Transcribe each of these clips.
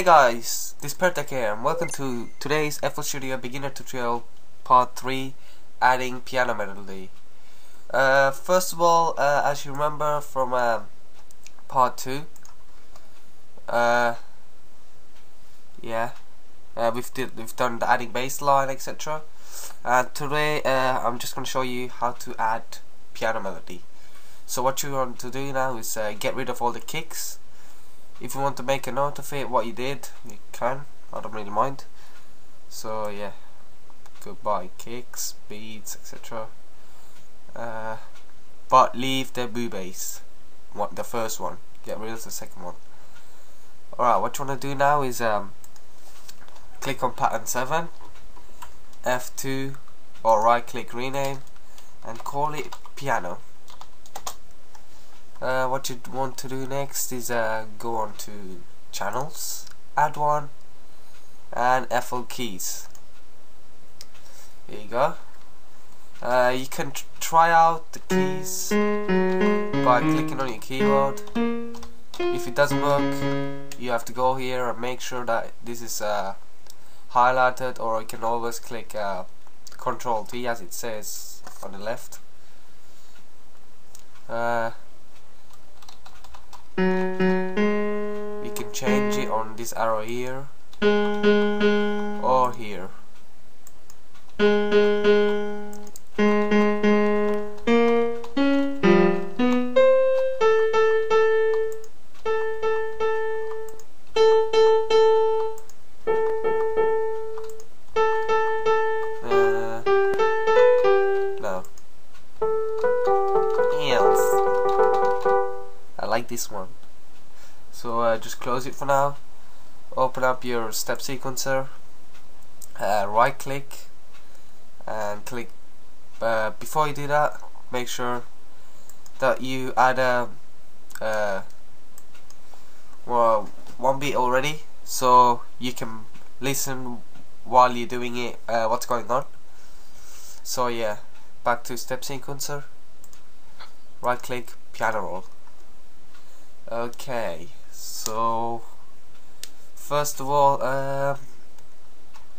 Hey guys, this is Pertek here and welcome to today's FL Studio beginner tutorial part 3, adding piano melody. First of all, as you remember from part 2, we've done the adding bass line, etc. And today I'm just going to show you how to add piano melody. So what you want to do now is get rid of all the kicks. If you want to make a note of it, what you did, you can. I don't really mind. So yeah, goodbye kicks, beats, etc. But leave the boo bass. What, the first one? Get rid of the second one. Alright, what you want to do now is click on pattern 7, F2, or right click rename, and call it piano. What you want to do next is go on to channels, add one, and FL Keys. Here you go. You can try out the keys by clicking on your keyboard. If it doesn't work, you have to go here and make sure that this is highlighted, or you can always click Ctrl T as it says on the left. You can change it on this arrow here or here. This one. So just close it for now. Open up your step sequencer, right click and click. Before you do that, make sure that you add one beat already, so you can listen while you're doing it what's going on. So yeah, back to step sequencer, right click, piano roll. Okay, so first of all,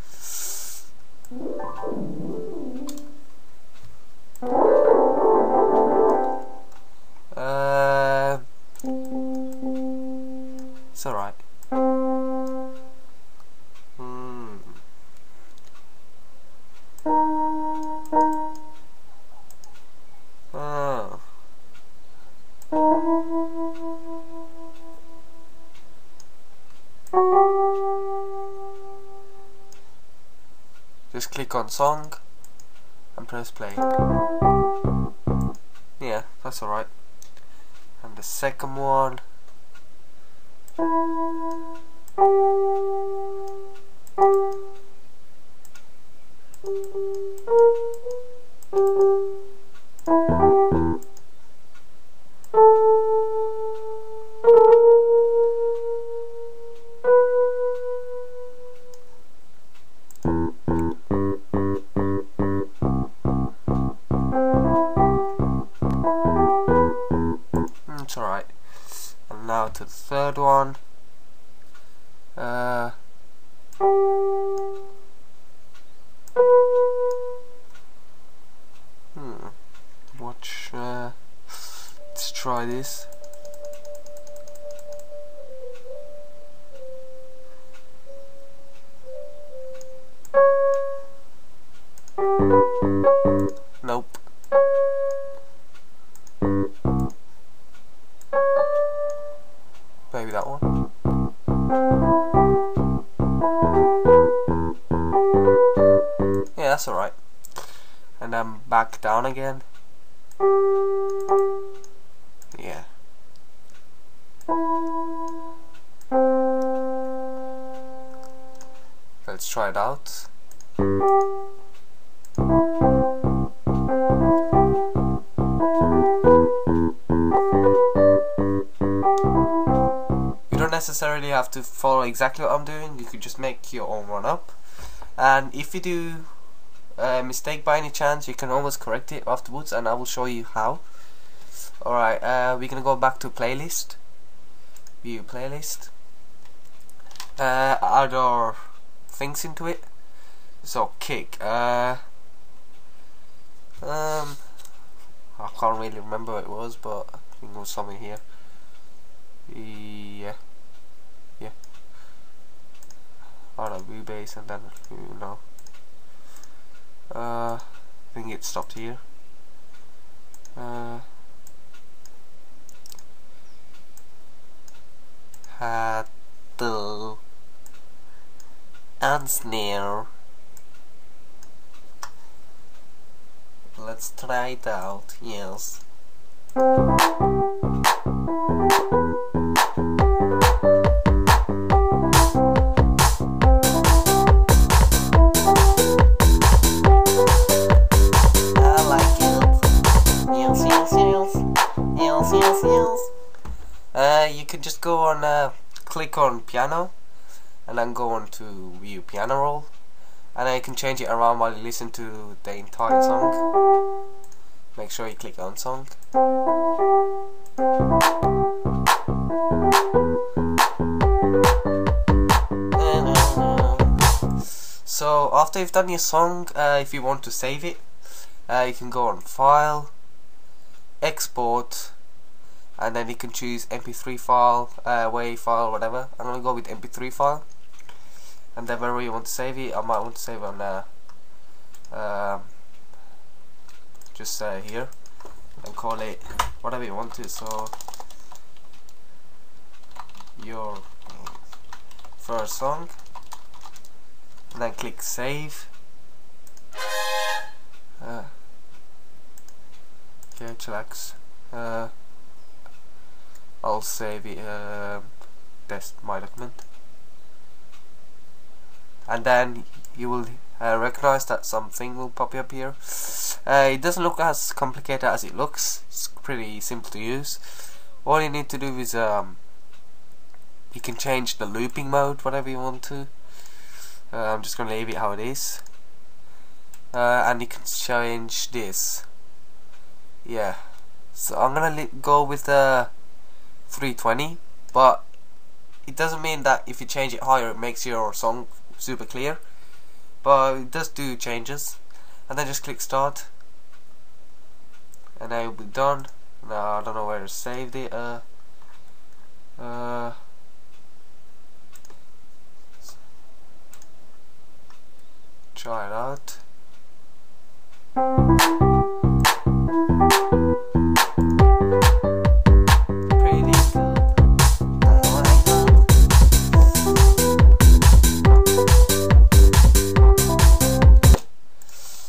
it's alright. Just click on song and press play. Yeah, that's alright. And the second one. Alright, and now to the third one. Let's try this. Nope. Maybe that one. Yeah, that's alright. And then back down again. Yeah. Let's try it out. Necessarily have to follow exactly what I'm doing. You could just make your own one up, and if you do a mistake by any chance, you can always correct it afterwards, and I will show you how. Alright, we're gonna go back to playlist, view playlist, add our things into it. So kick, I can't really remember what it was, but I think it was something here. Yeah. Alright, blue base, and then, you know, I think it stopped here. Had to unsnare. Let's try it out. Yes. You can just go on, click on piano, and then go on to view piano roll, and then you can change it around while you listen to the entire song. Make sure you click on song. So after you've done your song, if you want to save it, you can go on file, export, and then you can choose mp3 file, WAV file, whatever. I'm going to go with mp3 file, and then wherever you want to save it. I might want to save it on just here, and call it whatever you want to. So your first song, and then click save. Okay, chillax. I'll save it, test my document, and then you will recognize that something will pop up here. It doesn't look as complicated as it looks. It's pretty simple to use. All you need to do is you can change the looping mode, whatever you want to. I'm just gonna leave it how it is, and you can change this. Yeah, so I'm gonna go with the 320, but it doesn't mean that if you change it higher it makes your song super clear, but it does do changes. And then just click start, and I will be done. Now I don't know where to save it. Try it out.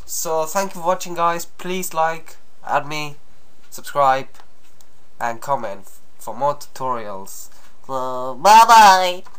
So thank you for watching, guys. Please like, add me, subscribe, and comment for more tutorials. So bye bye.